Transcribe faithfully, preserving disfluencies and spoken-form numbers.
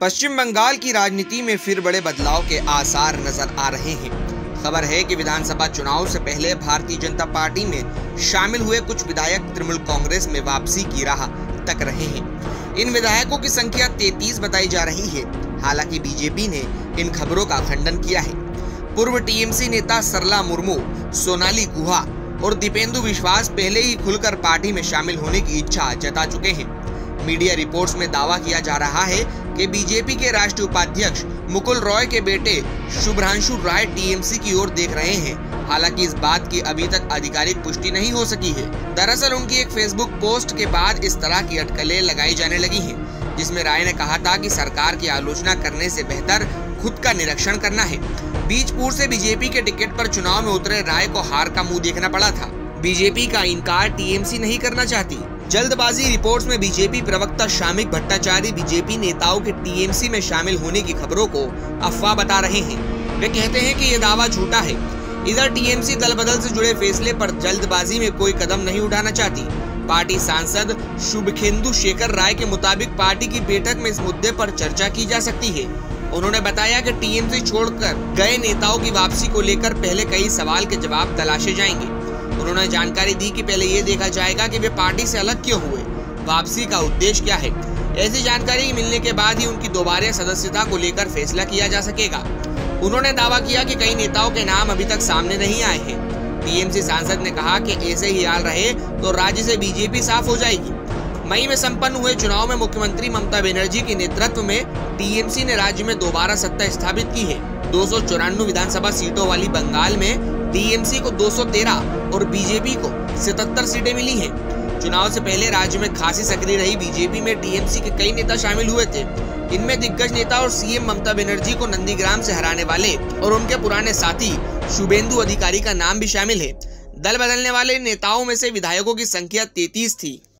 पश्चिम बंगाल की राजनीति में फिर बड़े बदलाव के आसार नजर आ रहे हैं। खबर है कि विधानसभा चुनाव से पहले भारतीय जनता पार्टी में शामिल हुए कुछ विधायक तृणमूल कांग्रेस में वापसी की राह तक रहे हैं। इन विधायकों की संख्या तैंतीस बताई जा रही है। हालांकि बीजेपी ने इन खबरों का खंडन किया है। पूर्व टीएमसी नेता सरला मुर्मू, सोनाली गुहा और दीपेंदु विश्वास पहले ही खुलकर पार्टी में शामिल होने की इच्छा जता चुके हैं। मीडिया रिपोर्ट्स में दावा किया जा रहा है कि बीजेपी के राष्ट्रीय उपाध्यक्ष मुकुल रॉय के बेटे शुभ्रांशु राय टीएमसी की ओर देख रहे हैं। हालांकि इस बात की अभी तक आधिकारिक पुष्टि नहीं हो सकी है। दरअसल उनकी एक फेसबुक पोस्ट के बाद इस तरह की अटकलें लगाई जाने लगी हैं, जिसमें राय ने कहा था कि सरकार की आलोचना करने से बेहतर खुद का निरीक्षण करना है। बीजपुर से बीजेपी के टिकट पर चुनाव में उतरे राय को हार का मुँह देखना पड़ा था। बीजेपी का इनकार टीएमसी नहीं करना चाहती। जल्दबाजी रिपोर्ट्स में बीजेपी प्रवक्ता शामिक भट्टाचार्य बीजेपी नेताओं के टीएमसी में शामिल होने की खबरों को अफवाह बता रहे हैं। वे कहते हैं कि ये दावा झूठा है। इधर टीएमसी दल बदल से जुड़े फैसले पर जल्दबाजी में कोई कदम नहीं उठाना चाहती। पार्टी सांसद शुभखेंदु शेखर राय के मुताबिक पार्टी की बैठक में इस मुद्दे पर चर्चा की जा सकती है। उन्होंने बताया कि टीएमसी छोड़कर गए नेताओं की वापसी को लेकर पहले कई सवाल के जवाब तलाशे जाएंगे। उन्होंने जानकारी दी कि पहले ये देखा जाएगा कि वे पार्टी से अलग क्यों हुए, वापसी का उद्देश्य क्या है। ऐसी जानकारी मिलने के बाद ही उनकी दोबारा सदस्यता को लेकर फैसला किया जा सकेगा। उन्होंने दावा किया कि कई नेताओं के नाम अभी तक सामने नहीं आए हैं। टीएमसी सांसद ने कहा कि ऐसे ही हाल रहे तो राज्य से बीजेपी साफ हो जाएगी। मई में सम्पन्न हुए चुनाव में मुख्यमंत्री ममता बनर्जी के नेतृत्व में टीएमसी ने राज्य में दोबारा सत्ता स्थापित की है। दो सौ चौरानवे विधानसभा सीटों वाली बंगाल में टीएमसी को दो सौ तेरह और बीजेपी को सतहत्तर सीटें मिली हैं। चुनाव से पहले राज्य में खासी सक्रिय रही बीजेपी में टीएमसी के कई नेता शामिल हुए थे। इनमें दिग्गज नेता और सीएम ममता बनर्जी को नंदीग्राम से हराने वाले और उनके पुराने साथी शुभेंदु अधिकारी का नाम भी शामिल है। दल बदलने वाले नेताओं में से विधायकों की संख्या तैंतीस थी।